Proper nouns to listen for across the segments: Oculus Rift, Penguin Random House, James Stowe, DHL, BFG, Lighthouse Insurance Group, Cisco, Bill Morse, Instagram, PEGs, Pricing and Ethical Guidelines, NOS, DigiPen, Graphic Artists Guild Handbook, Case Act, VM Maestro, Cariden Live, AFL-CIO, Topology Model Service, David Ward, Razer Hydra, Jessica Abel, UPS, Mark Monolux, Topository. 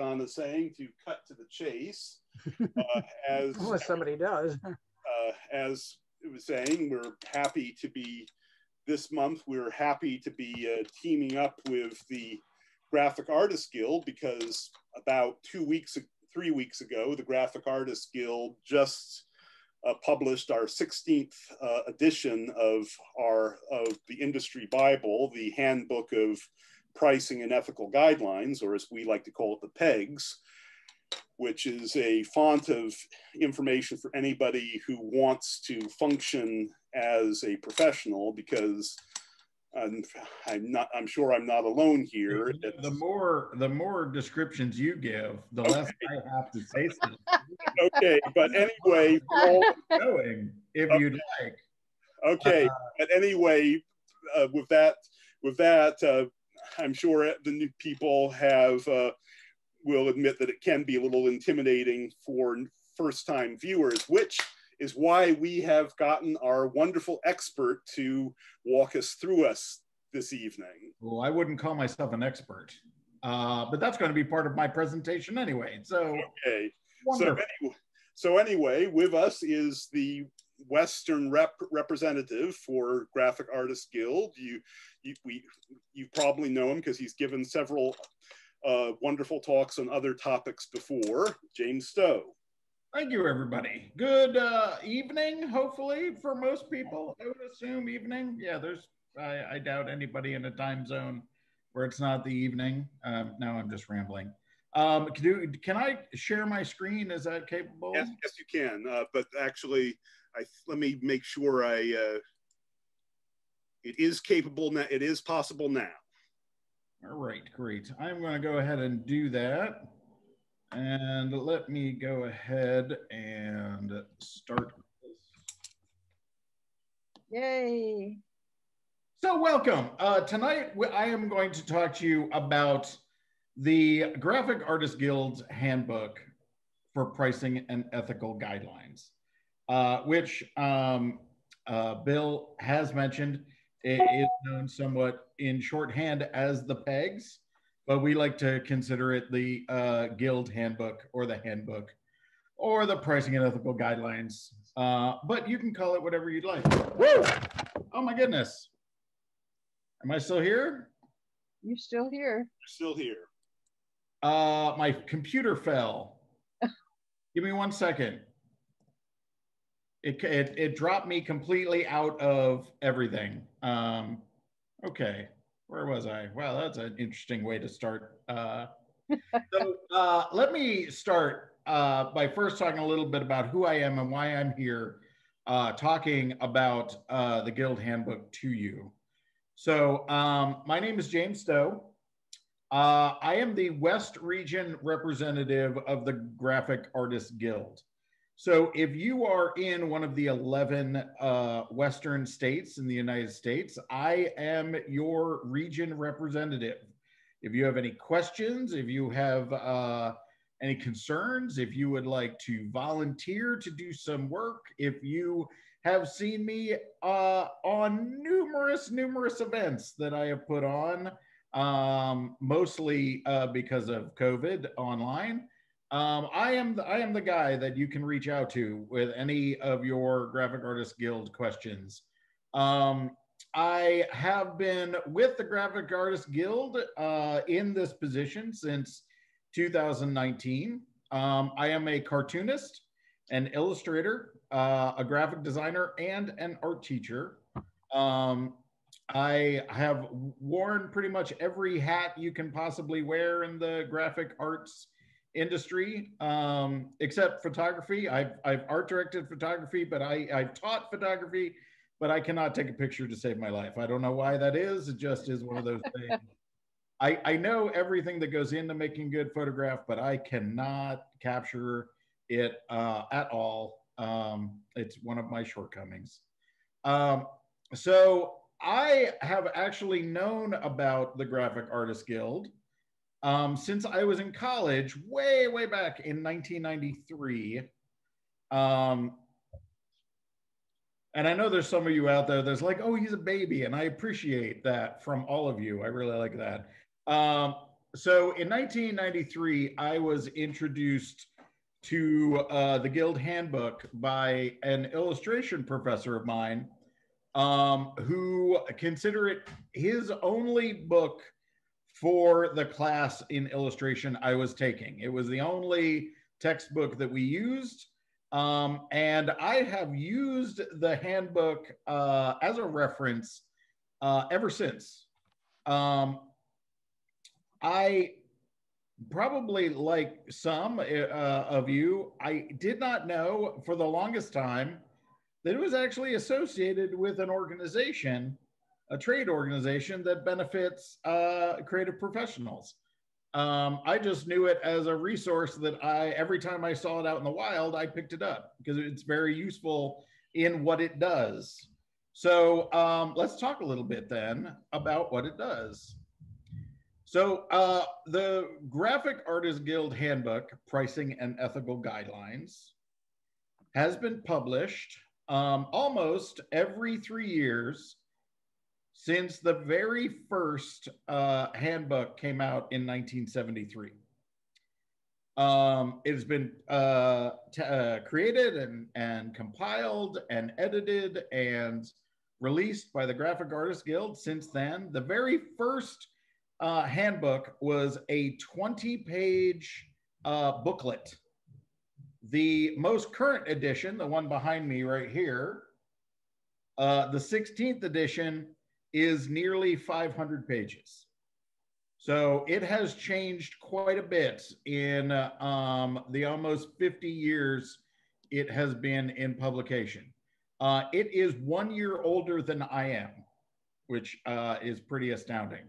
on the saying to cut to the chase, as well, somebody does. As it was saying, we're happy to be this month. We're happy to be teaming up with the Graphic Artists Guild, because about 3 weeks ago, the Graphic Artists Guild just published our 16th edition of the industry Bible, the Handbook of Pricing and Ethical Guidelines, or as we like to call it, the PEGs, which is a font of information for anybody who wants to function as a professional, because I'm sure I'm not alone here. The more descriptions you give, the less I have to say something. Okay, but anyway, with that, I'm sure the new people will admit that it can be a little intimidating for first-time viewers, which is why we have gotten our wonderful expert to walk us through this evening. Well, I wouldn't call myself an expert, but that's going to be part of my presentation anyway. So, okay. So anyway, with us is the Western representative for Graphic Artists Guild. You probably know him because he's given several wonderful talks on other topics before, James Stowe. Thank you, everybody. Good evening, hopefully, for most people. I would assume evening. Yeah, I doubt anybody in a time zone where it's not the evening. Now I'm just rambling. Can I share my screen? Is that capable? Yes, you can. But actually, let me make sure it is capable now. It is possible now. All right, great. I'm going to go ahead and do that. And let me go ahead and start this. Yay. So welcome. Tonight, I am going to talk to you about the Graphic Artists Guild's Handbook for Pricing and Ethical Guidelines, which Bill has mentioned. It is known somewhat in shorthand as the PEGs, but we like to consider it the Guild Handbook, or the Handbook, or the Pricing and Ethical Guidelines. But you can call it whatever you'd like. Woo! Oh my goodness. Am I still here? You're still here. Still here. My computer fell. Give me 1 second. It dropped me completely out of everything. Okay. Where was I? Wow, that's an interesting way to start. So let me start by first talking a little bit about who I am and why I'm here talking about the Guild Handbook to you. So my name is James Stowe. I am the West Region representative of the Graphic Artists Guild. So if you are in one of the 11 Western states in the United States, I am your region representative. If you have any questions, if you have any concerns, if you would like to volunteer to do some work, if you have seen me on numerous events that I have put on, mostly because of COVID online, I am the guy that you can reach out to with any of your Graphic Artists Guild questions. I have been with the Graphic Artists Guild in this position since 2019. I am a cartoonist, an illustrator, a graphic designer, and an art teacher. I have worn pretty much every hat you can possibly wear in the graphic arts industry, except photography. I've art directed photography, but I've taught photography, but I cannot take a picture to save my life. I don't know why that is. It just is one of those things. I know everything that goes into making a good photograph, but I cannot capture it at all. It's one of my shortcomings. So I have actually known about the Graphic Artists Guild since I was in college, way back in 1993. And I know there's some of you out there that's like, oh, he's a baby, and I appreciate that from all of you. I really like that. So in 1993, I was introduced to the Guild Handbook by an illustration professor of mine who considered it his only book for the class in illustration I was taking. It was the only textbook that we used. And I have used the handbook as a reference ever since. I probably, like some of you, I did not know for the longest time that it was actually associated with an organization, a trade organization that benefits creative professionals. I just knew it as a resource that every time I saw it out in the wild, I picked it up because it's very useful in what it does. So let's talk a little bit then about what it does. So the Graphic Artists Guild Handbook, Pricing and Ethical Guidelines, has been published almost every 3 years since the very first handbook came out in 1973. It has been created and compiled and edited and released by the Graphic Artists Guild since then. The very first handbook was a 20-page booklet. The most current edition, the one behind me right here, the 16th edition, is nearly 500 pages. So it has changed quite a bit in the almost 50 years it has been in publication. It is 1 year older than I am, which is pretty astounding.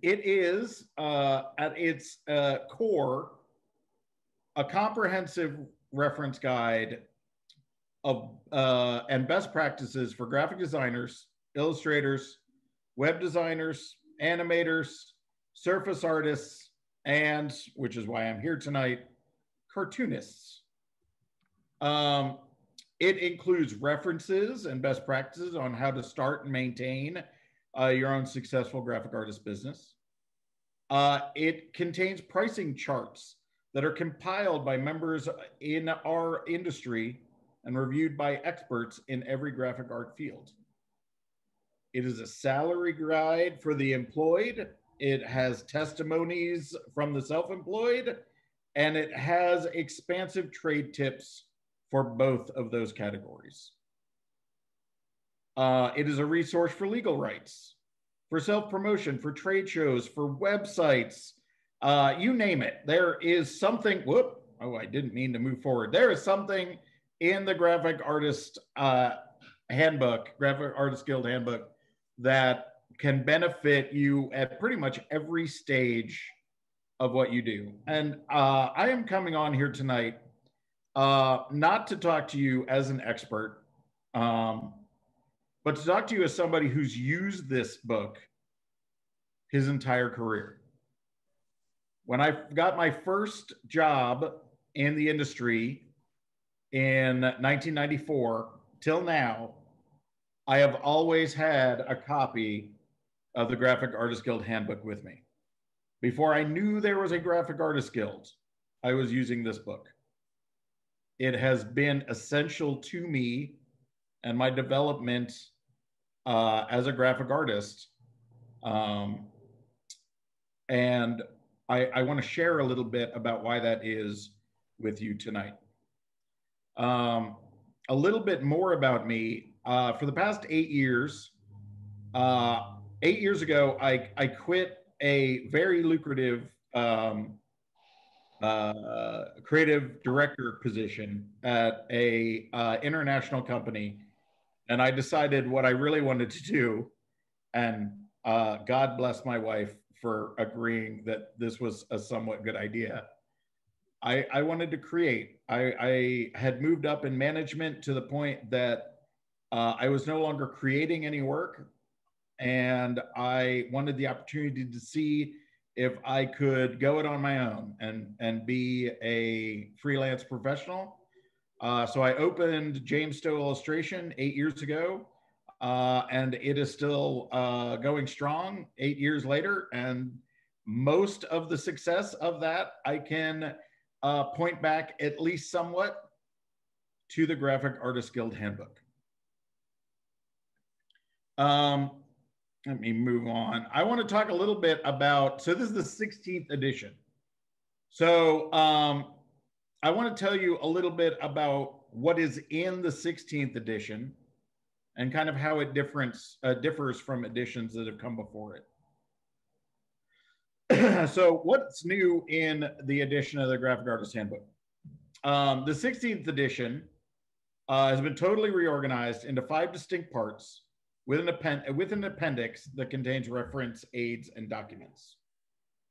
It is, at its core, a comprehensive reference guide of, and best practices for graphic designers, illustrators, web designers, animators, surface artists, and, which is why I'm here tonight, cartoonists. It includes references and best practices on how to start and maintain your own successful graphic artist business. It contains pricing charts that are compiled by members in our industry and reviewed by experts in every graphic art field. It is a salary guide for the employed. It has testimonies from the self-employed, and it has expansive trade tips for both of those categories. It is a resource for legal rights, for self-promotion, for trade shows, for websites, you name it. There is something, whoop, oh, I didn't mean to move forward. There is something in the Graphic Artist Handbook, Graphic Artist Guild Handbook, that can benefit you at pretty much every stage of what you do. And I am coming on here tonight not to talk to you as an expert, but to talk to you as somebody who's used this book his entire career. When I got my first job in the industry in 1994 till now, I have always had a copy of the Graphic Artists Guild Handbook with me. Before I knew there was a Graphic Artists Guild, I was using this book. It has been essential to me and my development as a graphic artist. And I want to share a little bit about why that is with you tonight. A little bit more about me. For the past 8 years, 8 years ago, I quit a very lucrative creative director position at a international company. And I decided what I really wanted to do, and God bless my wife for agreeing that this was a somewhat good idea. I wanted to create. I had moved up in management to the point that I was no longer creating any work, and I wanted the opportunity to see if I could go it on my own and be a freelance professional. So I opened James Stowe Illustration 8 years ago. and it is still going strong 8 years later. And most of the success of that, I can point back at least somewhat to the Graphic Artists Guild Handbook. Let me move on. I want to talk a little bit about, so this is the 16th edition. So I want to tell you a little bit about what is in the 16th edition and kind of how it differs from editions that have come before it. So what's new in the edition of the Graphic Artists Handbook? The 16th edition has been totally reorganized into 5 distinct parts with an appendix that contains reference aids and documents.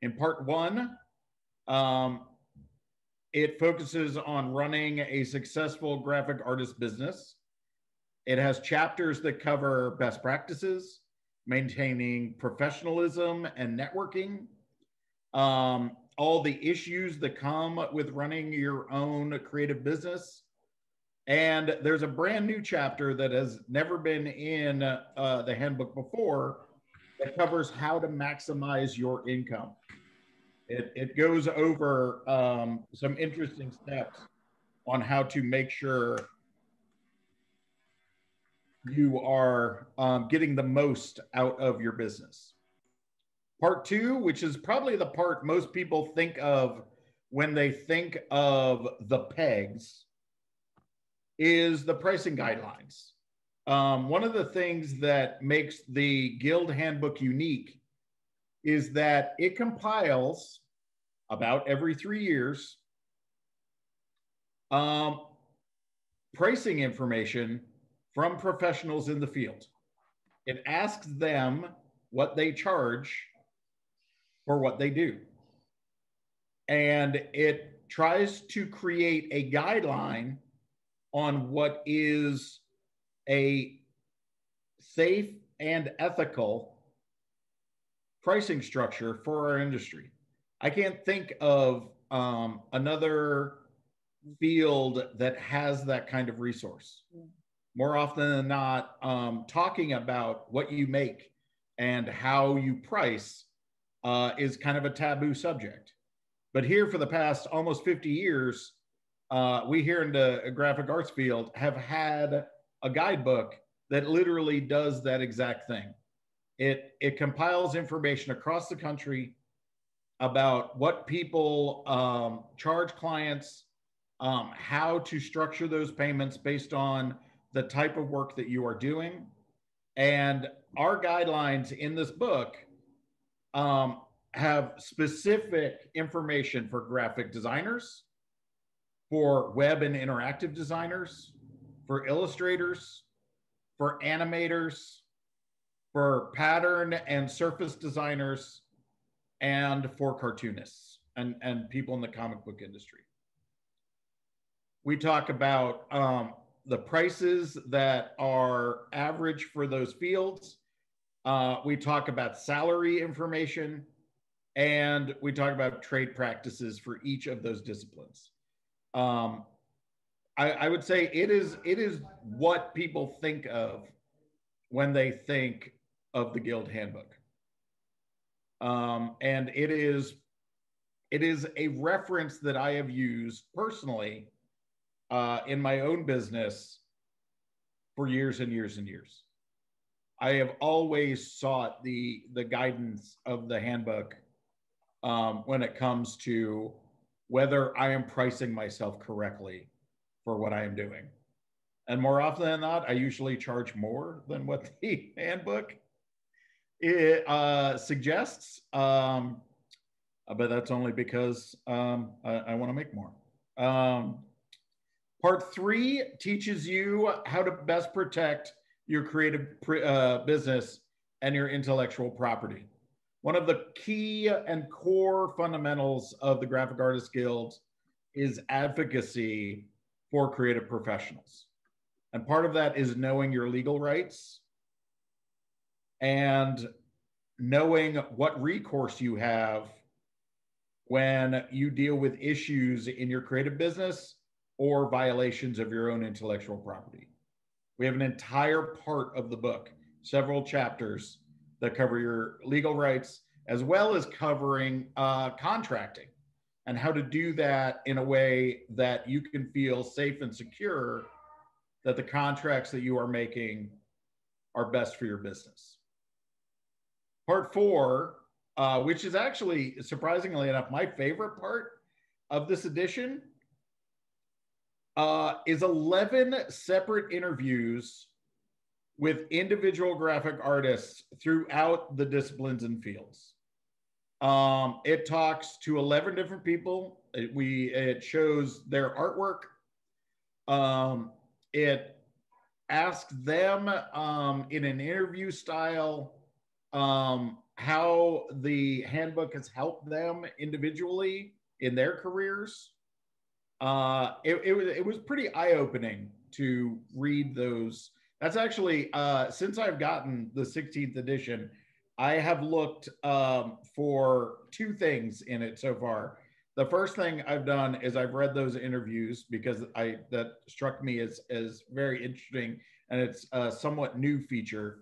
In part 1, it focuses on running a successful graphic artist business. It has chapters that cover best practices, maintaining professionalism and networking, all the issues that come with running your own creative business. And there's a brand new chapter that has never been in the handbook before that covers how to maximize your income. It goes over some interesting steps on how to make sure you are getting the most out of your business. Part 2, which is probably the part most people think of when they think of the PEGs, is the pricing guidelines. One of the things that makes the Guild Handbook unique is that it compiles about every 3 years pricing information from professionals in the field. It asks them what they charge for what they do. And it tries to create a guideline on what is a safe and ethical pricing structure for our industry. I can't think of another field that has that kind of resource. More often than not, talking about what you make and how you price is kind of a taboo subject. But here for the past almost 50 years, we here in the graphic arts field have had a guidebook that literally does that exact thing. It compiles information across the country about what people charge clients, how to structure those payments based on the type of work that you are doing. And our guidelines in this book have specific information for graphic designers, for web and interactive designers, for illustrators, for animators, for pattern and surface designers, and for cartoonists and people in the comic book industry. We talk about the prices that are average for those fields. We talk about salary information, and we talk about trade practices for each of those disciplines. I would say it is what people think of when they think of the Guild Handbook. And it is a reference that I have used personally in my own business for years and years and years. I have always sought the guidance of the handbook when it comes to whether I am pricing myself correctly for what I am doing. And more often than not, I usually charge more than what the handbook suggests, but that's only because I want to make more. Part 3 teaches you how to best protect your creative business and your intellectual property. One of the key and core fundamentals of the Graphic Artists Guild is advocacy for creative professionals. And part of that is knowing your legal rights and knowing what recourse you have when you deal with issues in your creative business or violations of your own intellectual property. We have an entire part of the book, several chapters that cover your legal rights, as well as covering contracting and how to do that in a way that you can feel safe and secure that the contracts that you are making are best for your business. Part four, which is actually, surprisingly enough, my favorite part of this edition, is 11 separate interviews with individual graphic artists throughout the disciplines and fields. It talks to 11 different people. It shows their artwork. It asks them in an interview style how the handbook has helped them individually in their careers. It was pretty eye-opening to read those. That's actually, since I've gotten the 16th edition, I have looked for two things in it so far. The first thing I've done is I've read those interviews because that struck me as very interesting, and it's a somewhat new feature.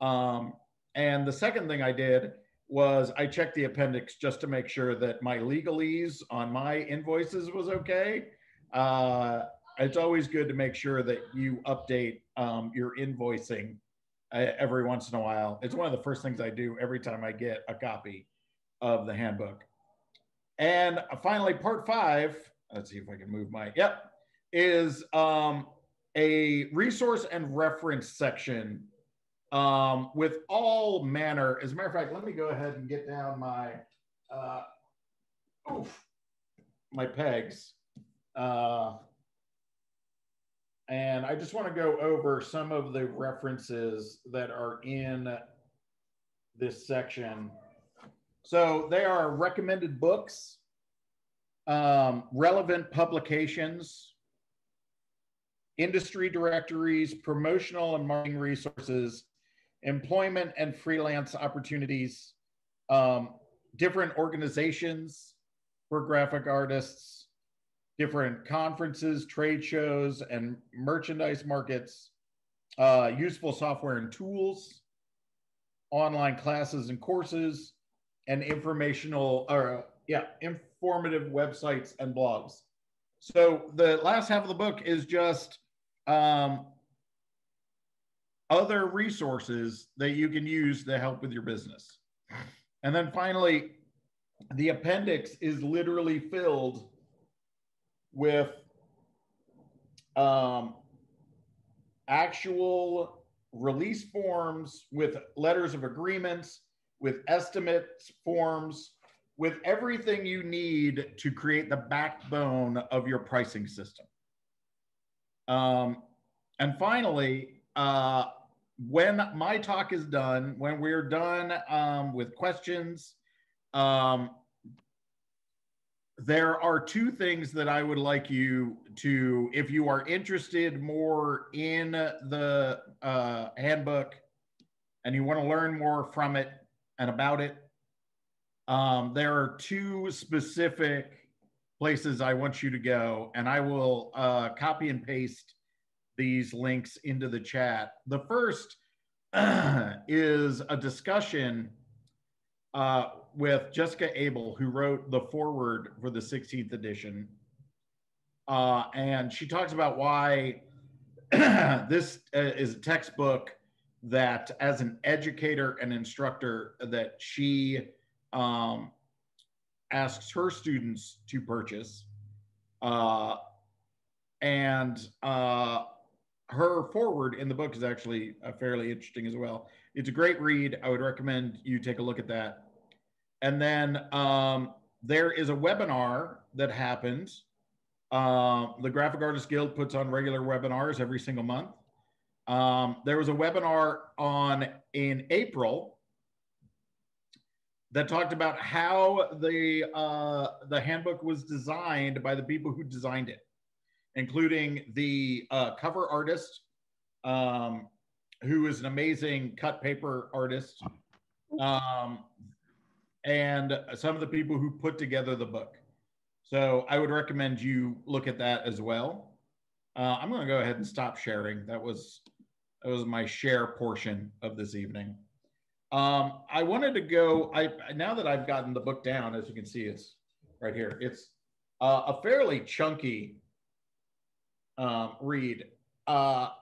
And the second thing I did was I checked the appendix just to make sure that my legalese on my invoices was okay. It's always good to make sure that you update your invoicing every once in a while. It's one of the first things I do every time I get a copy of the handbook. And finally, part five, let's see if I can move my, yep, is a resource and reference section with all manner. As a matter of fact, let me go ahead and get down my, my PEGs. And I just want to go over some of the references that are in this section. So they are recommended books, relevant publications, industry directories, promotional and marketing resources, employment and freelance opportunities, different organizations for graphic artists, different conferences, trade shows, and merchandise markets, useful software and tools, online classes and courses, and informative websites and blogs. So the last half of the book is just other resources that you can use to help with your business. And then finally, the appendix is literally filled with actual release forms, with letters of agreements, with estimate forms, with everything you need to create the backbone of your pricing system. And finally, when my talk is done, when we're done with questions, there are two things that I would like you to, if you are interested more in the handbook and you want to learn more from it and about it, there are two specific places I want you to go, and I will copy and paste these links into the chat. The first is a discussion with Jessica Abel, who wrote the foreword for the 16th edition. And she talks about why this is a textbook that, as an educator and instructor, that she asks her students to purchase. And her foreword in the book is actually fairly interesting as well. It's a great read. I would recommend you take a look at that. And then there is a webinar that happens. The Graphic Artists Guild puts on regular webinars every single month. There was a webinar in April that talked about how the handbook was designed by the people who designed it, including the cover artist, who is an amazing cut paper artist, and some of the people who put together the book. So I would recommend you look at that as well. I'm gonna go ahead and stop sharing. That was That was my share portion of this evening. I wanted to go, now that I've gotten the book down, as you can see, it's right here. It's a fairly chunky read. There's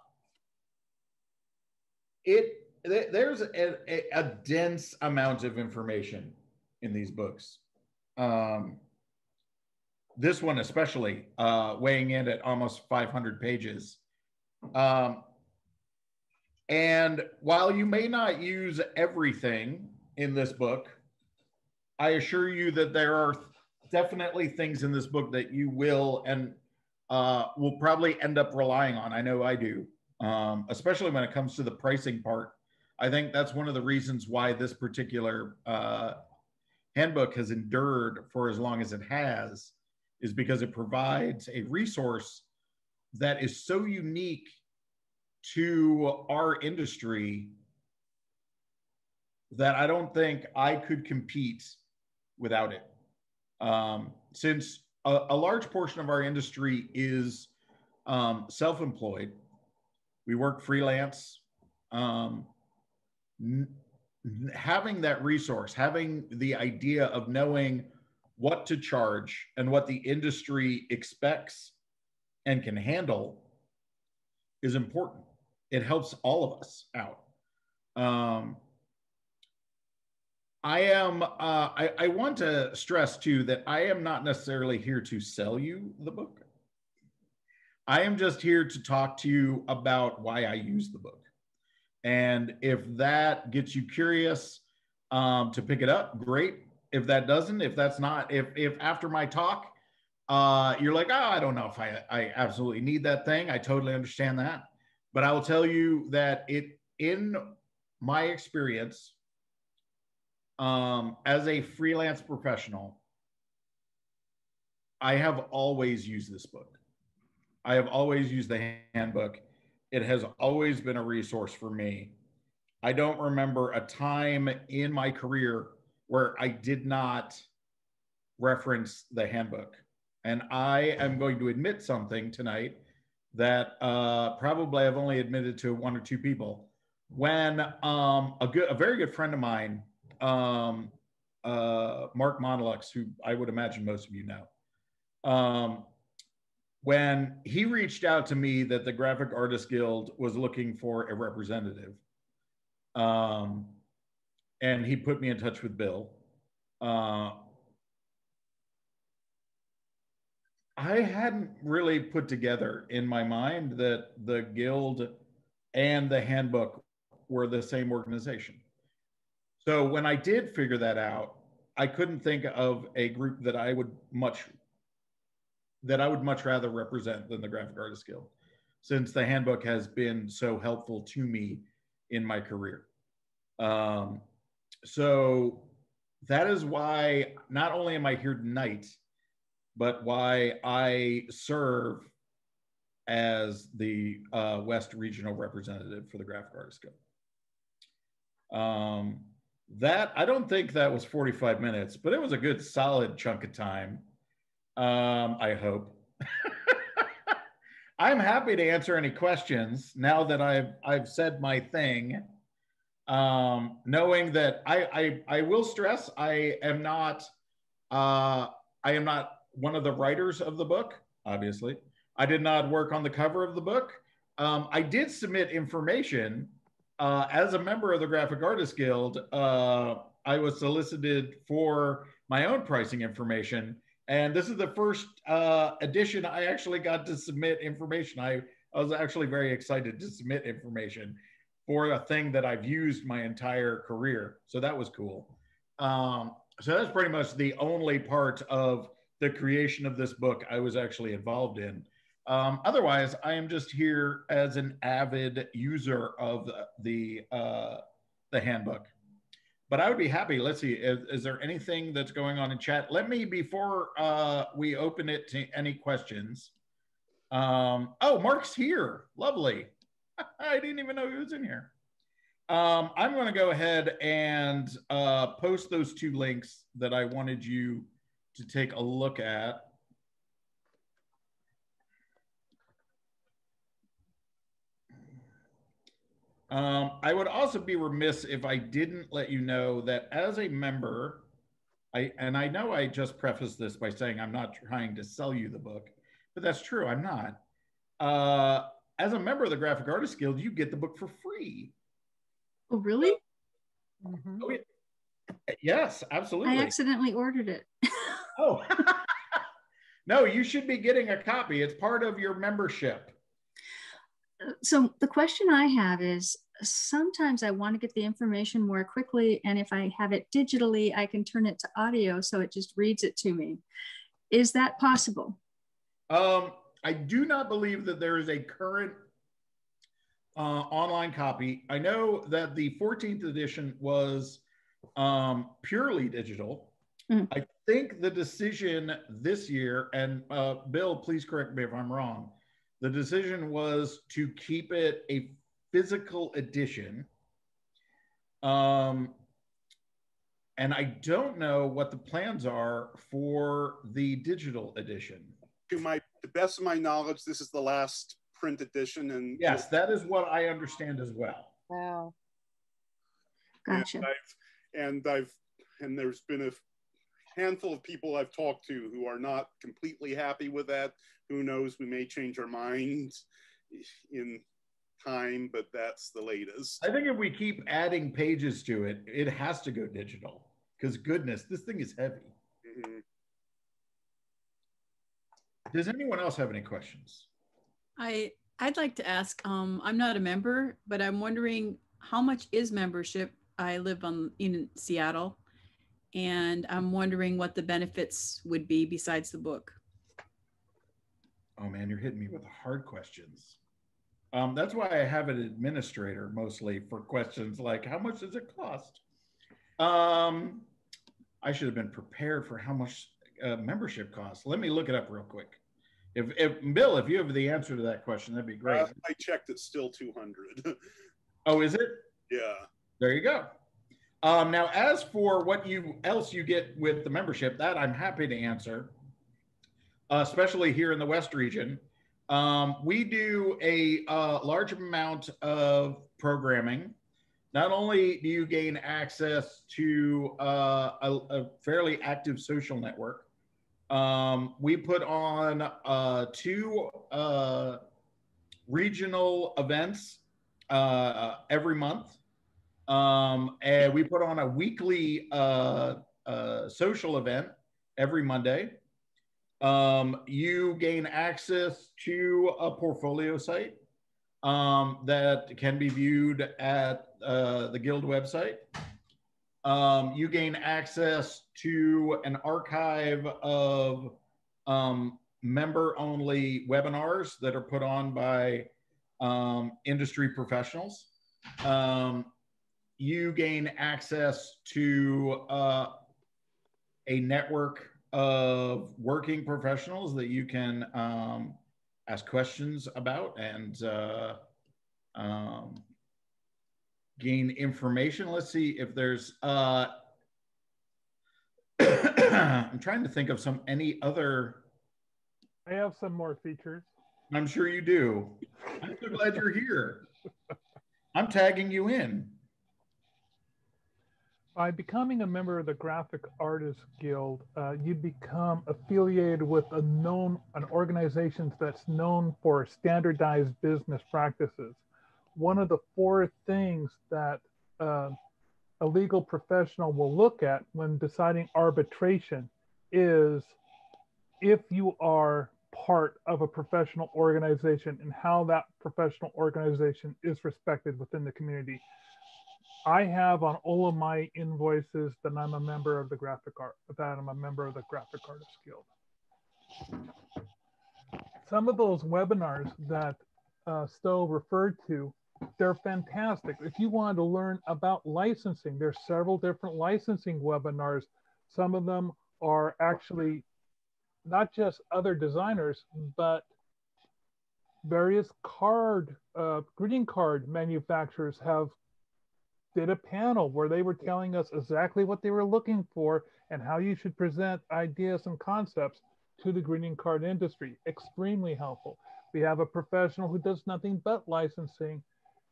a dense amount of information in these books. This one especially, weighing in at almost 500 pages. And while you may not use everything in this book, I assure you that there are definitely things in this book that you will and will probably end up relying on. I know I do, especially when it comes to the pricing part. I think that's one of the reasons why this particular handbook has endured for as long as it has, is because it provides a resource that is so unique to our industry that I don't think I could compete without it. Since a large portion of our industry is self-employed, we work freelance, having that resource, having the idea of knowing what to charge and what the industry expects and can handle is important. It helps all of us out. I want to stress too that I am not necessarily here to sell you the book. I am just here to talk to you about why I use the book. And if that gets you curious to pick it up, great. If that doesn't, if that's not, if after my talk, you're like, oh, I don't know if I absolutely need that thing, I totally understand that. But I will tell you that in my experience, as a freelance professional, I have always used this book. I have always used the handbook. It has always been a resource for me. I don't remember a time in my career where I did not reference the handbook. And I am going to admit something tonight that probably I've only admitted to one or two people. When a very good friend of mine, Mark Monolux, who I would imagine most of you know, when he reached out to me that the Graphic Artists Guild was looking for a representative, and he put me in touch with Bill, I hadn't really put together in my mind that the Guild and the handbook were the same organization. So when I did figure that out, I couldn't think of a group that I would much rather represent than the Graphic Artists Guild, since the handbook has been so helpful to me in my career. So that is why not only am I here tonight, but why I serve as the West Regional Representative for the Graphic Artists Guild. I don't think that was 45 minutes, but it was a good solid chunk of time. I hope. I'm happy to answer any questions now that I've said my thing. Knowing that I will stress, I am not one of the writers of the book, obviously. I did not work on the cover of the book. I did submit information as a member of the Graphic Artists Guild. I was solicited for my own pricing information. And this is the first edition I actually got to submit information. I was actually very excited to submit information for a thing that I've used my entire career. So that was cool. So that's pretty much the only part of the creation of this book I was actually involved in. Otherwise, I am just here as an avid user of the handbook. But I would be happy, let's see, is there anything that's going on in chat? Let me, before we open it to any questions. Oh, Mark's here, lovely. I didn't even know he was in here. I'm gonna go ahead and post those two links that I wanted you to take a look at. I would also be remiss if I didn't let you know that as a member, I know I just prefaced this by saying I'm not trying to sell you the book, but that's true, I'm not. As a member of the Graphic Artists Guild, you get the book for free. Oh, really? Mm-hmm. Oh, yeah. Yes, absolutely. I accidentally ordered it. Oh, no, you should be getting a copy. It's part of your membership. So the question I have is, sometimes I want to get the information more quickly, and if I have it digitally, I can turn it to audio so it just reads it to me. Is that possible? I do not believe that there is a current online copy. I know that the 14th edition was purely digital. Mm-hmm. I think the decision this year, and Bill, please correct me if I'm wrong, the decision was to keep it a physical edition. And I don't know what the plans are for the digital edition. To the best of my knowledge, this is the last print edition. And yes, that is what I understand as well. Wow. Gotcha. And there's been a handful of people I've talked to who are not completely happy with that. Who knows, we may change our minds in time, but that's the latest. I think if we keep adding pages to it, it has to go digital, because goodness, this thing is heavy. Mm-hmm. Does anyone else have any questions? I'd like to ask, I'm not a member, but I'm wondering how much is membership? I live in Seattle, and I'm wondering what the benefits would be besides the book. Oh man, you're hitting me with hard questions. That's why I have an administrator mostly for questions like, how much does it cost? I should have been prepared for how much membership costs. Let me look it up real quick. If Bill, if you have the answer to that question, that'd be great. I checked, it's still 200. Oh, is it? Yeah. There you go. Now, as for what else you get with the membership, that I'm happy to answer. Especially here in the West region. We do a large amount of programming. Not only do you gain access to a fairly active social network, we put on two regional events every month. And we put on a weekly social event every Monday. You gain access to a portfolio site that can be viewed at the Guild website. You gain access to an archive of member-only webinars that are put on by industry professionals. You gain access to a network of working professionals that you can ask questions about and gain information. Let's see if there's, I'm trying to think of any other. I have some more features. I'm sure you do. I'm so glad you're here. I'm tagging you in. By becoming a member of the Graphic Artists Guild, you become affiliated with an organization that's known for standardized business practices. One of the four things that a legal professional will look at when deciding arbitration is if you are part of a professional organization and how that professional organization is respected within the community. I have on all of my invoices that I'm a member of the Graphic Artists Guild. Some of those webinars that Stowe referred to, they're fantastic. If you want to learn about licensing, there's several different licensing webinars. Some of them are actually not just other designers, but various greeting card manufacturers did a panel where they were telling us exactly what they were looking for and how you should present ideas and concepts to the greeting card industry. Extremely helpful. We have a professional who does nothing but licensing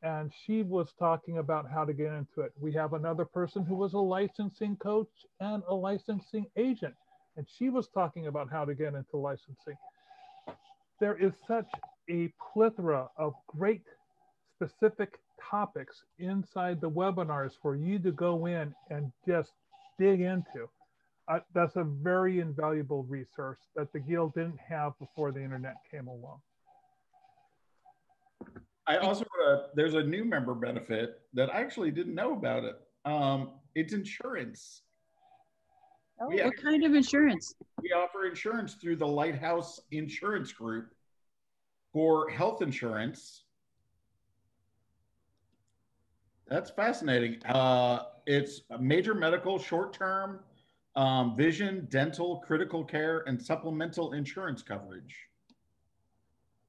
and she was talking about how to get into it. We have another person who was a licensing coach and a licensing agent, and she was talking about how to get into licensing. There is such a plethora of great specific topics inside the webinars for you to go in and just dig into. That's a very invaluable resource that the Guild didn't have before the internet came along. I also, there's a new member benefit that I actually didn't know about it. It's insurance. Oh, what kind of insurance? We offer insurance through the Lighthouse Insurance Group for health insurance. That's fascinating. It's major medical, short-term, vision, dental, critical care, and supplemental insurance coverage.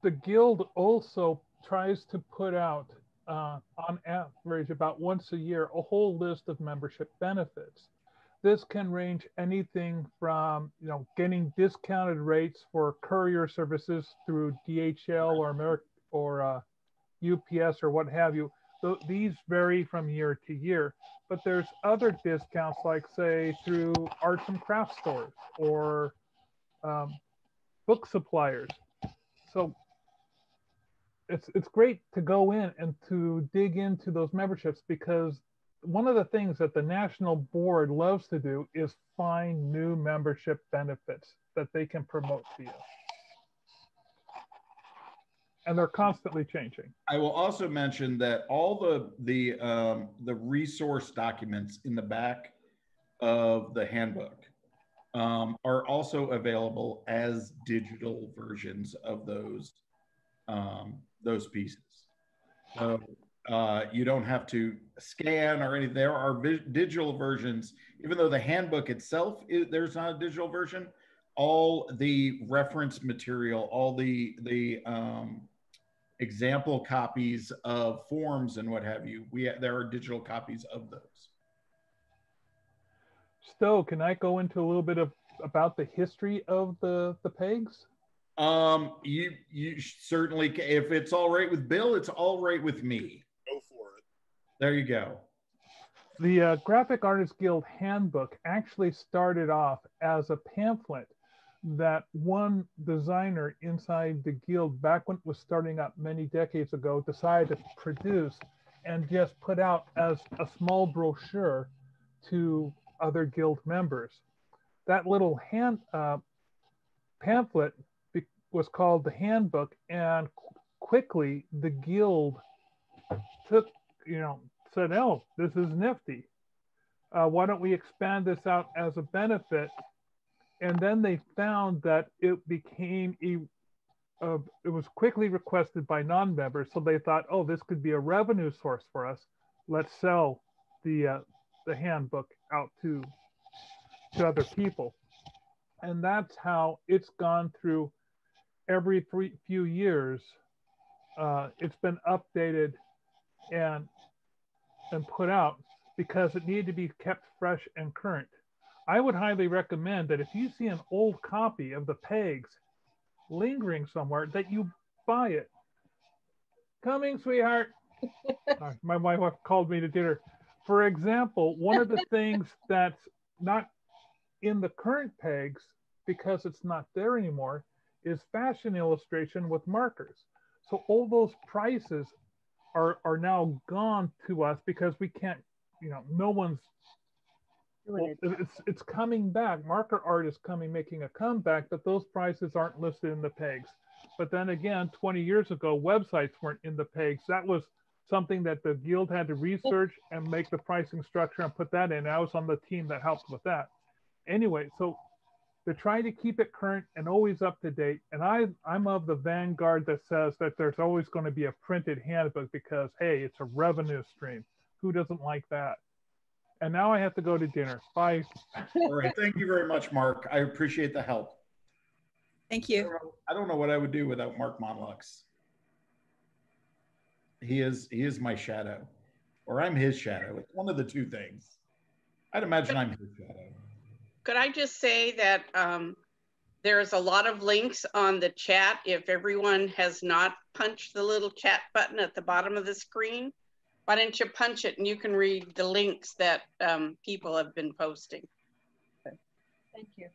The Guild also tries to put out, on average, about once a year, a whole list of membership benefits. This can range anything from, you know, getting discounted rates for courier services through DHL or America or UPS or what have you. So these vary from year to year, but there's other discounts, like say through arts and crafts stores or book suppliers. So it's great to go in and to dig into those memberships, because one of the things that the national board loves to do is find new membership benefits that they can promote to you. And they're constantly changing. I will also mention that all the resource documents in the back of the handbook are also available as digital versions of those pieces. So you don't have to scan or anything. There are digital versions, even though the handbook itself, there's not a digital version. All the reference material, all the example copies of forms and what have you. There are digital copies of those. Stowe, can I go into a little bit about the history of the PEGs? You certainly can. If it's all right with Bill, it's all right with me. Go for it. There you go. The Graphic Artists Guild Handbook actually started off as a pamphlet that one designer inside the Guild, back when it was starting up many decades ago, decided to produce and just put out as a small brochure to other Guild members. That little pamphlet was called the Handbook, and quickly the Guild took, you know, said, oh, this is nifty. Why don't we expand this out as a benefit? And then they found that it became it was quickly requested by non-members. So they thought, oh, this could be a revenue source for us. Let's sell the handbook out to other people. And that's how it's gone through every few years. It's been updated and put out because it needed to be kept fresh and current. I would highly recommend that if you see an old copy of the PEGs lingering somewhere, that you buy it. Coming, sweetheart. My wife called me to dinner. For example, one of the things that's not in the current PEGs, because it's not there anymore, is fashion illustration with markers. So all those prices are now gone to us because we can't, you know, no one's, well, it's coming back. Marker art is making a comeback, but those prices aren't listed in the PEGs. But then again, 20 years ago, websites weren't in the PEGs. That was something that the Guild had to research and make the pricing structure and put that in. I was on the team that helped with that. Anyway, so they're trying to keep it current and always up to date. And I'm of the vanguard that says that there's always going to be a printed handbook because, hey, it's a revenue stream. Who doesn't like that? And now I have to go to dinner. Bye. All right. Thank you very much, Mark. I appreciate the help. Thank you. I don't know what I would do without Mark Monolux. He is my shadow, or I'm his shadow. It's one of the two things. I'd imagine I'm his shadow. Could I just say that There's a lot of links on the chat. If everyone has not punched the little chat button at the bottom of the screen, why don't you punch it and you can read the links that people have been posting. Thank you.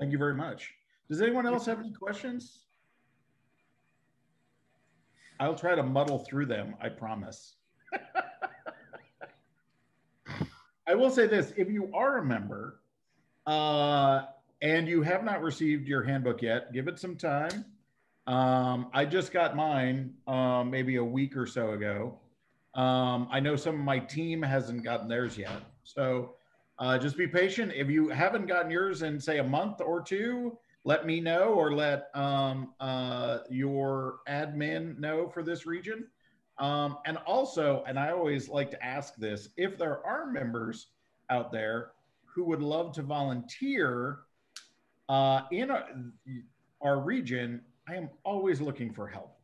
Thank you very much. Does anyone else have any questions? I'll try to muddle through them, I promise. I will say this, if you are a member and you have not received your handbook yet, give it some time. I just got mine maybe a week or so ago. I know some of my team hasn't gotten theirs yet. So just be patient. If you haven't gotten yours in say a month or two, let me know or let your admin know for this region. And also, and I always like to ask this, if there are members out there who would love to volunteer in our region, I am always looking for help.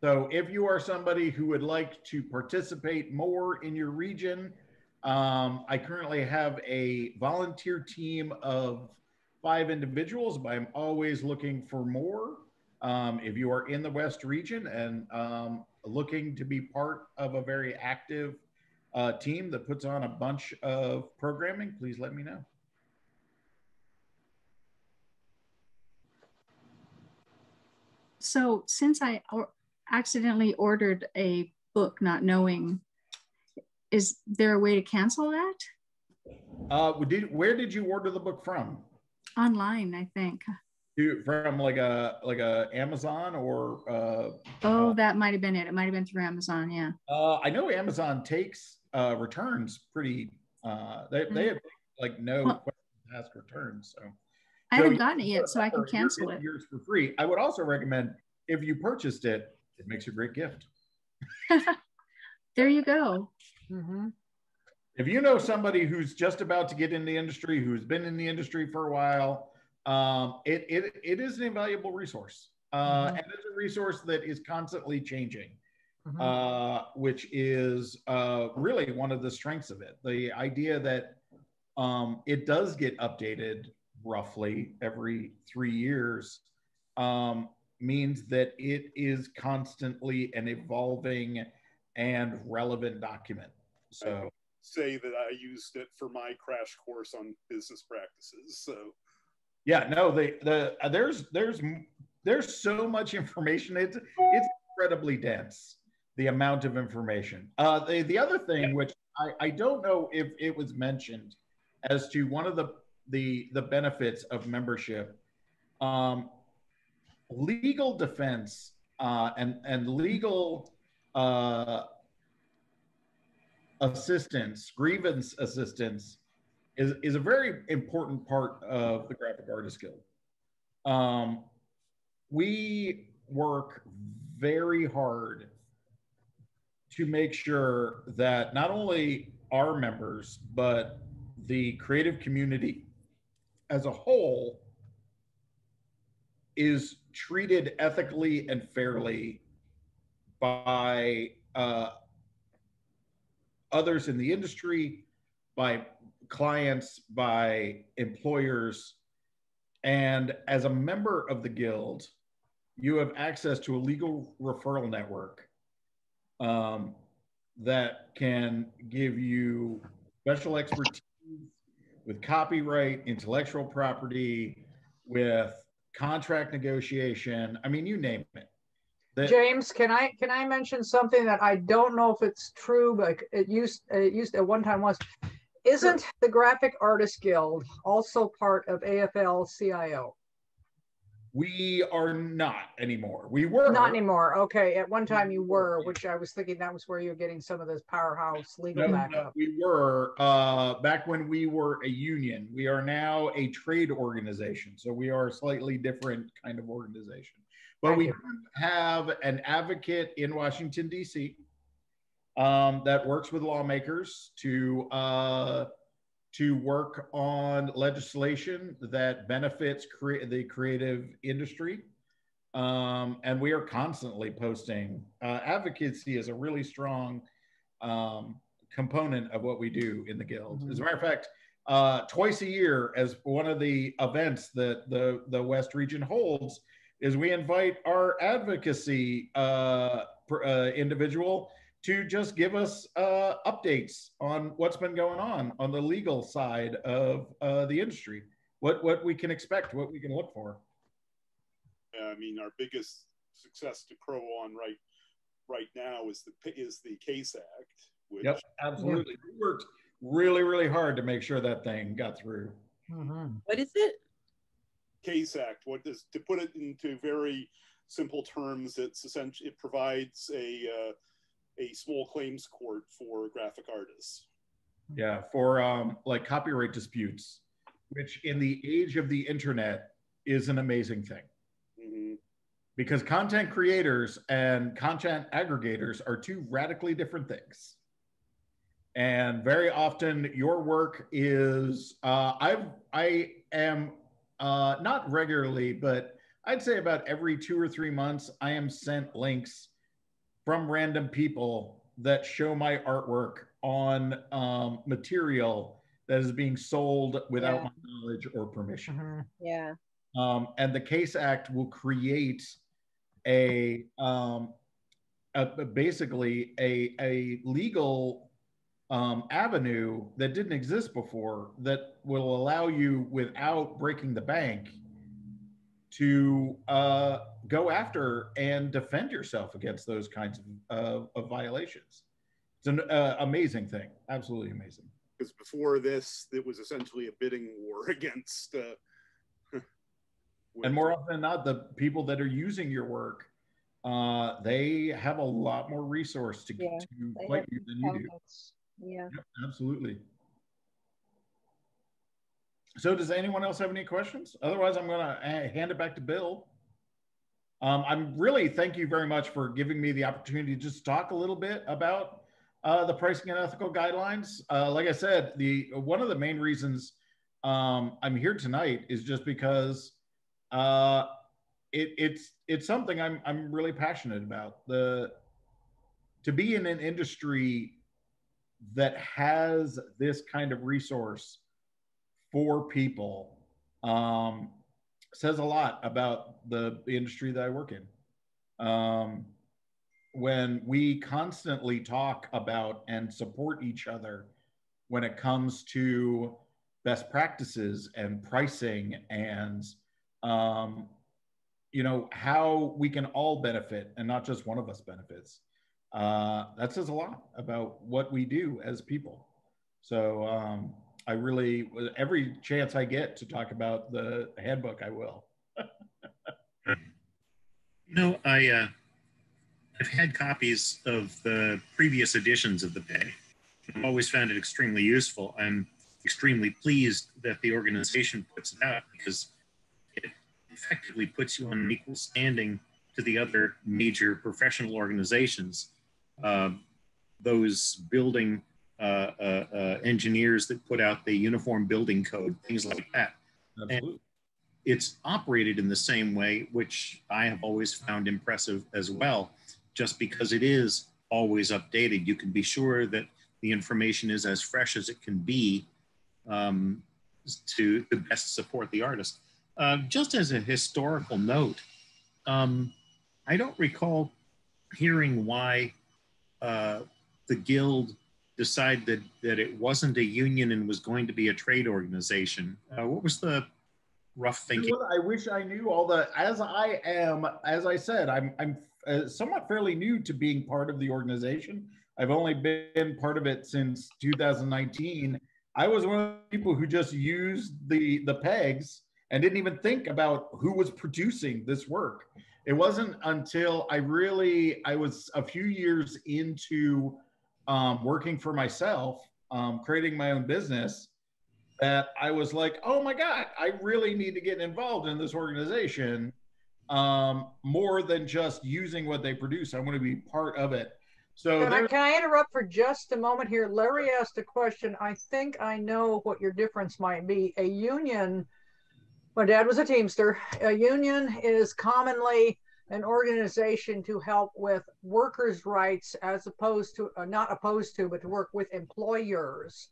So if you are somebody who would like to participate more in your region, I currently have a volunteer team of 5 individuals, but I'm always looking for more. If you are in the West region and looking to be part of a very active team that puts on a bunch of programming, please let me know. So since I accidentally ordered a book not knowing, is there a way to cancel that? Where did you order the book from? Online, I think. From like a Amazon or that might have been it. It might have been through Amazon, yeah. I know Amazon takes returns pretty. They have like no questions asked returns. So I haven't gotten it yet, so I can cancel it. Yours for free. I would also recommend if you purchased it, it makes a great gift. There you go. Mm-hmm. If you know somebody who's just about to get in the industry, who's been in the industry for a while. It is an invaluable resource, and it's a resource that is constantly changing, which is really one of the strengths of it. The idea that it does get updated roughly every 3 years means that it is constantly an evolving and relevant document. So I would say that I used it for my crash course on business practices. So. Yeah, no, there's so much information. It's incredibly dense, the amount of information. The other thing, which I don't know if it was mentioned, as to one of the benefits of membership, legal defense and legal assistance, grievance assistance, is a very important part of the Graphic Artists Guild. We work very hard to make sure that not only our members, but the creative community as a whole is treated ethically and fairly by others in the industry, by clients, by employers. And as a member of the guild, you have access to a legal referral network that can give you special expertise with copyright, intellectual property, with contract negotiation. I mean, you name it. James, can I mention something that I don't know if it's true, but it used at one time was. Isn't the Graphic Artists Guild also part of AFL-CIO? We are not anymore. We were. Not anymore. Okay. At one time you were, which I was thinking that was where you're getting some of this powerhouse legal backup. No, we were back when we were a union. We are now a trade organization. So we are a slightly different kind of organization. But we have an advocate in Washington, D.C., that works with lawmakers to work on legislation that benefits the creative industry. And we are constantly posting. Advocacy is a really strong component of what we do in the Guild. As a matter of fact, twice a year as one of the events that the West Region holds is we invite our advocacy individual to just give us updates on what's been going on the legal side of the industry, what we can expect, what we can look for. Yeah, I mean, our biggest success to crow on right now is the Case Act. Which, yep, absolutely. We worked really, really hard to make sure that thing got through. Mm-hmm. What is it? Case Act. What does, to put it into very simple terms, it's essentially, it provides a small claims court for graphic artists. Yeah, for like copyright disputes, which in the age of the internet is an amazing thing. Mm-hmm. Because content creators and content aggregators are two radically different things. And very often your work is, I am not regularly, but I'd say about every 2 or 3 months, I am sent links from random people that show my artwork on material that is being sold without my knowledge or permission. Mm-hmm. Yeah. And the Case Act will create basically a legal avenue that didn't exist before that will allow you, without breaking the bank, to go after and defend yourself against those kinds of violations. It's an amazing thing, absolutely amazing. Because before this, it was essentially a bidding war against... and more often than not, the people that are using your work, they have a lot more resource to, to fight you than you do. Yeah. Yep, absolutely. So does anyone else have any questions? Otherwise, I'm going to hand it back to Bill. I'm really, thank you very much for giving me the opportunity to just talk a little bit about the pricing and ethical guidelines. Like I said, one of the main reasons I'm here tonight is just because it's something I'm really passionate about. To be in an industry that has this kind of resource for people says a lot about the industry that I work in. When we constantly talk about and support each other when it comes to best practices and pricing and you know, how we can all benefit and not just one of us benefits. That says a lot about what we do as people. So I really, every chance I get to talk about the handbook, I will. You know, I've had copies of the previous editions of the PEG. I've always found it extremely useful. I'm extremely pleased that the organization puts it out because effectively puts you on an equal standing to the other major professional organizations, those building engineers that put out the uniform building code, things like that. Absolutely. And it's operated in the same way, which I have always found impressive as well, just because it is always updated. You can be sure that the information is as fresh as it can be to best support the artist. Just as a historical note, I don't recall hearing why the Guild decided that it wasn't a union and was going to be a trade organization. What was the rough thinking? I wish I knew all the, as I said, I'm somewhat fairly new to being part of the organization. I've only been part of it since 2019. I was one of the people who just used the PEGs and didn't even think about who was producing this work. It wasn't until I was a few years into working for myself, creating my own business, that I was like, oh my God, I really need to get involved in this organization more than just using what they produce. I want to be part of it. So can I interrupt for just a moment here? Larry asked a question. I think I know what your difference might be. A union, my dad was a Teamster. A union is commonly an organization to help with workers' rights as opposed to, not opposed to, but to work with employers.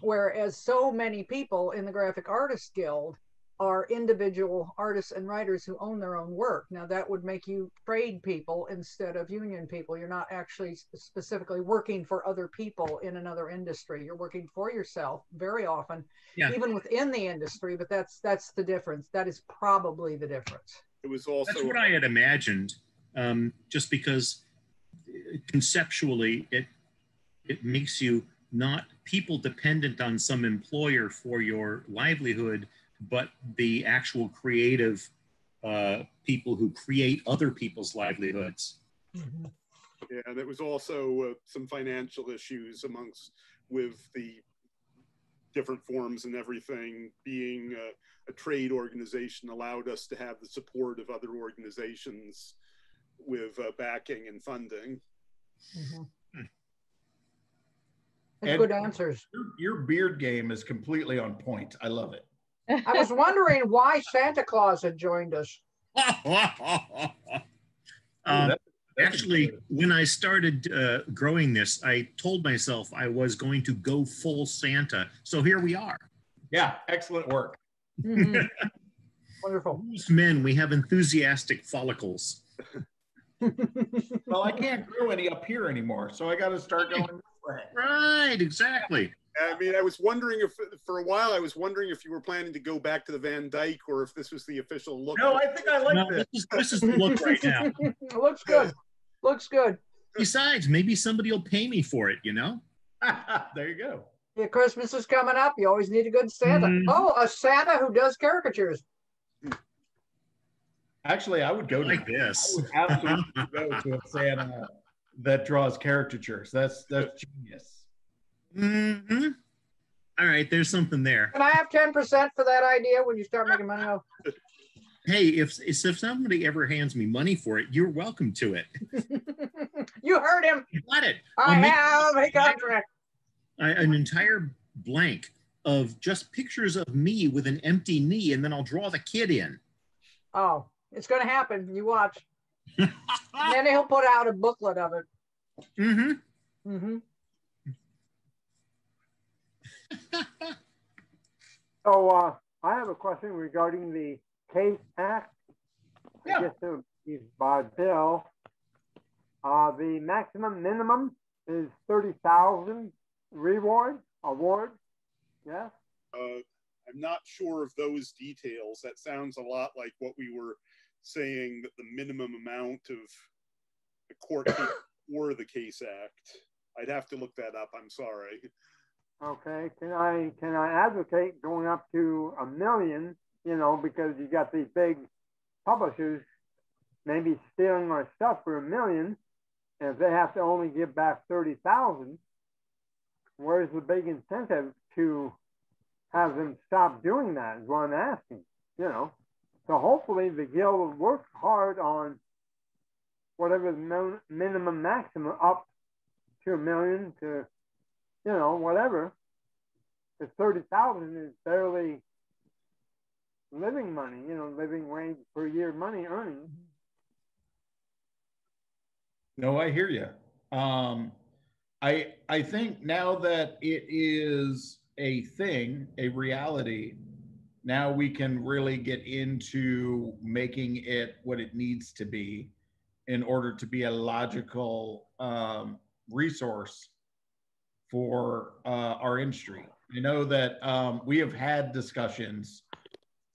Whereas so many people in the Graphic Artists Guild are individual artists and writers who own their own work. Now that would make you trade people instead of union people. You're not actually specifically working for other people in another industry. You're working for yourself very often, even within the industry, but that's the difference. That is probably the difference. It was also— that's what I had imagined, just because conceptually it makes you not people dependent on some employer for your livelihood, but the actual creative people who create other people's livelihoods. Mm-hmm. Yeah, there was also some financial issues with the different forms and everything. Being a trade organization allowed us to have the support of other organizations with backing and funding. Mm-hmm. That's good answers. Your beard game is completely on point. I love it. I was wondering why Santa Claus had joined us. Actually, when I started growing this, I told myself I was going to go full Santa. So here we are. Yeah, excellent work. Mm-hmm. Wonderful. Most men, we have enthusiastic follicles. Well, I can't grow any up here anymore, so I got to start going this way. Right, exactly. I mean, I was wondering if, for a while, I was wondering if you were planning to go back to the Van Dyke or if this was the official look. No, I think I like this. This is the look right now. It looks good. Looks good. Besides, maybe somebody will pay me for it, you know? There you go. Yeah, Christmas is coming up. You always need a good Santa. Mm. Oh, a Santa who does caricatures. Actually, I would go like this. I would absolutely go to a Santa that draws caricatures. That's genius. Mm-hmm. All right, there's something there. Can I have 10% for that idea when you start making money off? Hey, if somebody ever hands me money for it, you're welcome to it. You heard him. You got it. An entire blank of just pictures of me with an empty knee, and then I'll draw the kid in. Oh, it's going to happen. You watch. And then he'll put out a booklet of it. Mm-hmm. Mm-hmm. So I have a question regarding the Case Act. Yeah. I guess it was used by Bill. The maximum minimum is $30,000 award. Yes. I'm not sure of those details. That sounds a lot like what we were saying, that the minimum amount of the court case or the Case Act. I'd have to look that up. I'm sorry. Okay, can I advocate going up to $1 million, you know, because you got these big publishers maybe stealing our stuff for $1 million, and if they have to only give back 30,000, where's the big incentive to have them stop doing that is what I'm asking, you know. So hopefully the guild will work hard on whatever the minimum maximum up to $1 million to, you know, whatever. The 30,000 is barely living money, you know, living wage per year money earning. No, I hear you. I think now that it is a thing, a reality, now we can really get into making it what it needs to be in order to be a logical resource for our industry. I know that we have had discussions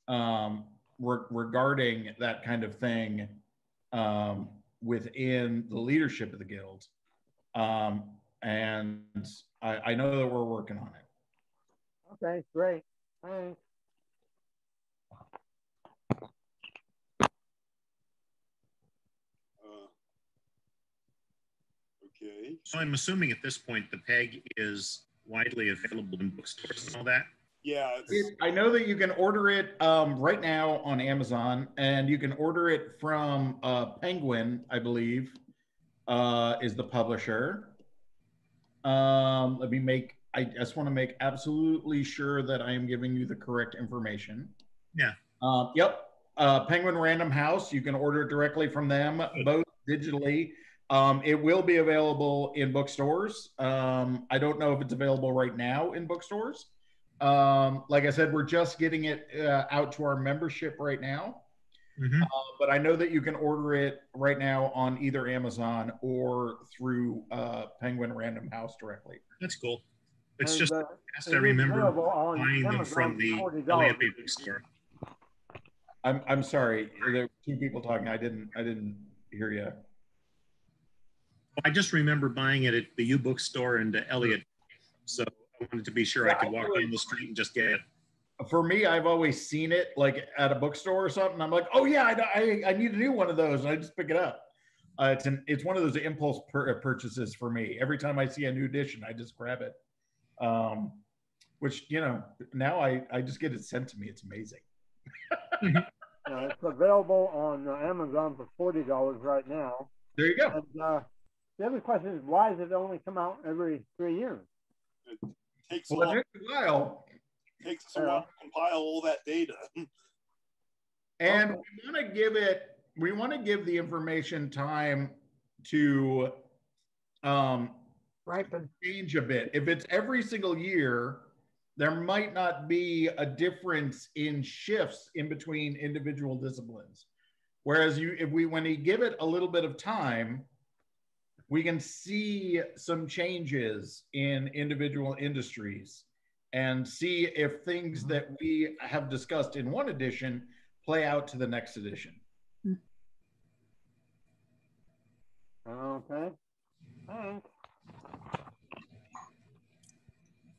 regarding that kind of thing within the leadership of the guild. And I know that we're working on it. Okay, great. Thanks. Okay. So I'm assuming at this point the PEG is widely available in bookstores and all that? Yeah. I know that you can order it right now on Amazon, and you can order it from Penguin, I believe, is the publisher. Let me make, I just want to make absolutely sure that I am giving you the correct information. Yeah. Yep. Penguin Random House, you can order directly from them, both digitally It will be available in bookstores. I don't know if it's available right now in bookstores. Like I said, we're just getting it out to our membership right now. Mm-hmm. But I know that you can order it right now on either Amazon or through Penguin Random House directly. That's cool. It's and, just best I remember buying them from the LAFB bookstore. I'm sorry, there were two people talking. I didn't hear you. I just remember buying it at the U bookstore and Elliot, so I wanted to be sure I could walk down the street and just get it. For me, I've always seen it like at a bookstore or something. I'm like, oh yeah, I need to do one of those, and I just pick it up. It's one of those impulse purchases for me. Every time I see a new edition, I just grab it. Which, you know, now I just get it sent to me. It's amazing. It's available on Amazon for $40 right now. There you go. And, the other question is, why does it only come out every 3 years? It takes a while to compile all that data. And we want to give it, we want to give the information time to change a bit. If it's every single year, there might not be a difference in shifts in between individual disciplines. Whereas when you give it a little bit of time, we can see some changes in individual industries and see if things that we have discussed in one edition play out to the next edition. Okay. Thanks.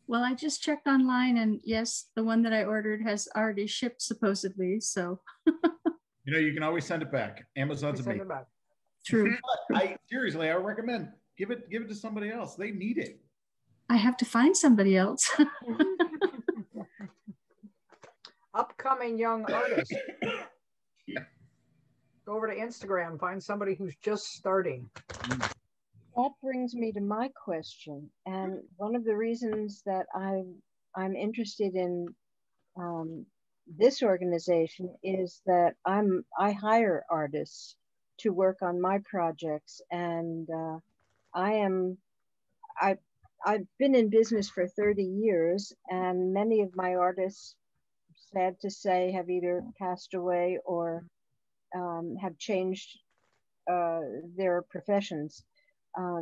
Well, I just checked online, and yes, the one that I ordered has already shipped supposedly, so. You know, you can always send it back. Amazon's amazing. True. But seriously, I recommend give it to somebody else. They need it. I have to find somebody else. Upcoming young artists. Yeah. Go over to Instagram, find somebody who's just starting. That brings me to my question. And one of the reasons that I'm interested in this organization is that I hire artists to work on my projects, and I've been in business for 30 years, and many of my artists, sad to say, have either passed away or have changed their professions.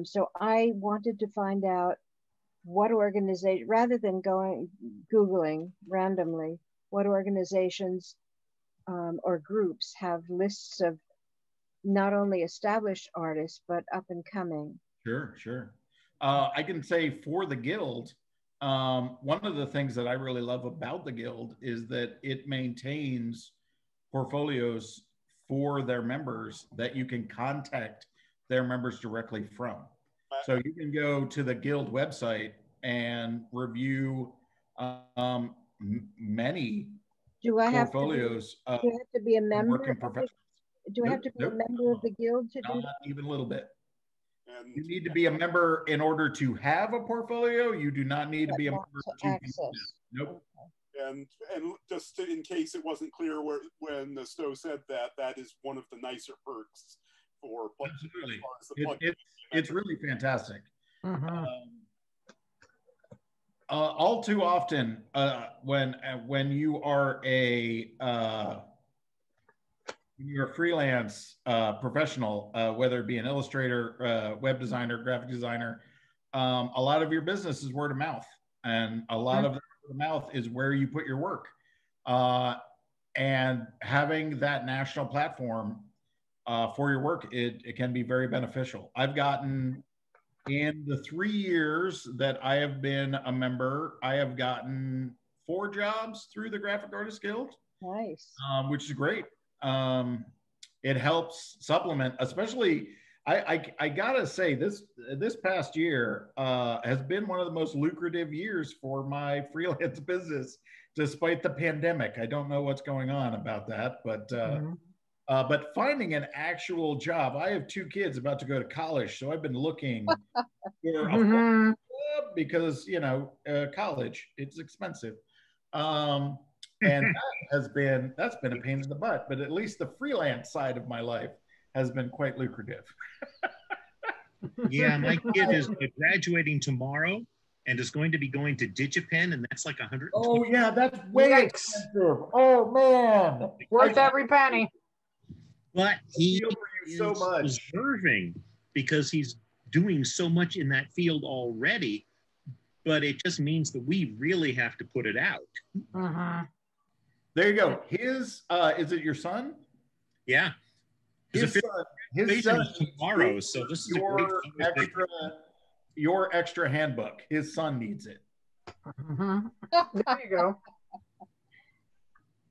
So I wanted to find out what organization, rather than Googling randomly, what organizations or groups have lists of not only established artists, but up and coming. Sure, sure. I can say for the Guild, one of the things that I really love about the Guild is that it maintains portfolios for their members that you can contact their members directly from. So you can go to the Guild website and review many portfolios. Do I have to be a member? Do I have to be a member of the Guild to do that? Not even a little bit. You need to be a member in order to have a portfolio. You do not need to be a member to access. Nope. And just in case it wasn't clear when Stowe said that, that is one of the nicer perks for plugging. Absolutely. It's really fantastic. Uh-huh. All too often, when you are a you're a freelance professional, whether it be an illustrator, web designer, graphic designer, a lot of your business is word of mouth. And a lot of the word of mouth is where you put your work. And having that national platform for your work, it can be very beneficial. I've gotten, in the 3 years that I have been a member, I have gotten 4 jobs through the Graphic Artists Guild. Nice. Which is great. It helps supplement, especially I gotta say this past year has been one of the most lucrative years for my freelance business, despite the pandemic. I don't know what's going on about that, but finding an actual job. I have 2 kids about to go to college, so I've been looking for a job because, you know, college, it's expensive. And that's been a pain in the butt, but at least the freelance side of my life has been quite lucrative. Yeah, my kid is graduating tomorrow and is going to be going to DigiPen, and that's like 100. Oh yeah, that's way expensive. Oh man, worth every penny. But he is deserving because he's doing so much in that field already. But it just means that we really have to put it out. Uh-huh. There you go. His is it your son? Yeah. His son tomorrow. So this is your extra handbook. His son needs it. There you go.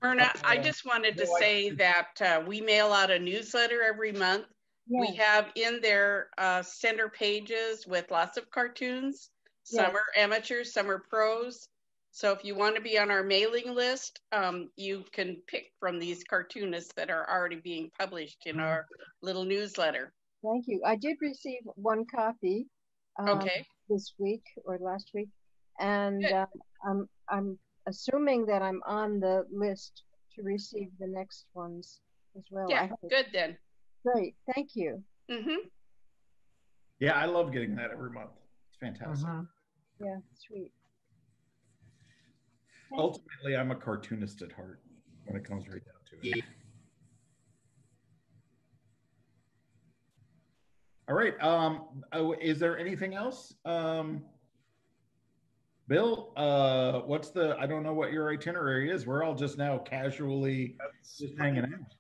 Myrna, I just wanted to say that we mail out a newsletter every month. Yes. We have in their center pages with lots of cartoons. Some are amateurs, some are pros. So if you want to be on our mailing list, you can pick from these cartoonists that are already being published in our little newsletter. Thank you. I did receive one copy this week or last week. And I'm assuming that I'm on the list to receive the next ones as well. Yeah, good then. Great, thank you. Mm-hmm. Yeah, I love getting that every month. It's fantastic. Uh-huh. Yeah, sweet. Ultimately, I'm a cartoonist at heart when it comes right down to it. All right. Is there anything else? Bill, what's the, I don't know what your itinerary is. We're all just now casually just hanging out.